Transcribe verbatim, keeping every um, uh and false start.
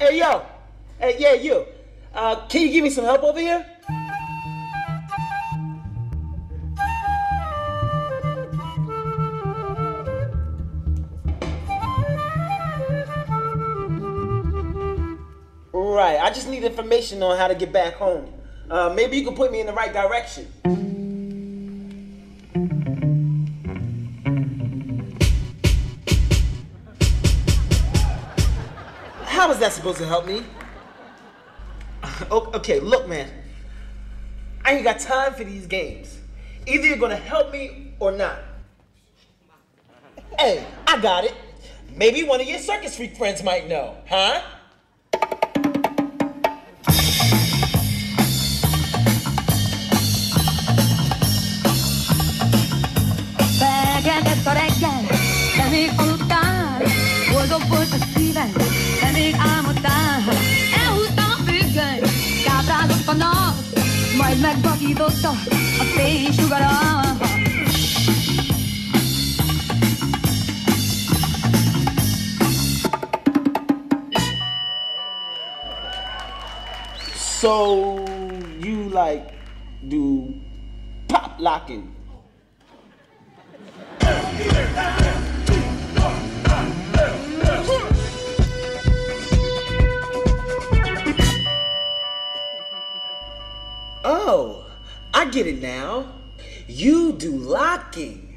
Hey, yo. Hey, yeah, you. Uh, can you give me some help over here? Right, I just need information on how to get back home. Uh, maybe you can put me in the right direction. How is that supposed to help me? Okay, look, man. I ain't got time for these games. Either you're gonna help me or not. Hey, I got it. Maybe one of your circus freak friends might know, huh? Majd megvakította a fénysugara. So you like do pop locking? Oh, I get it now. You do locking.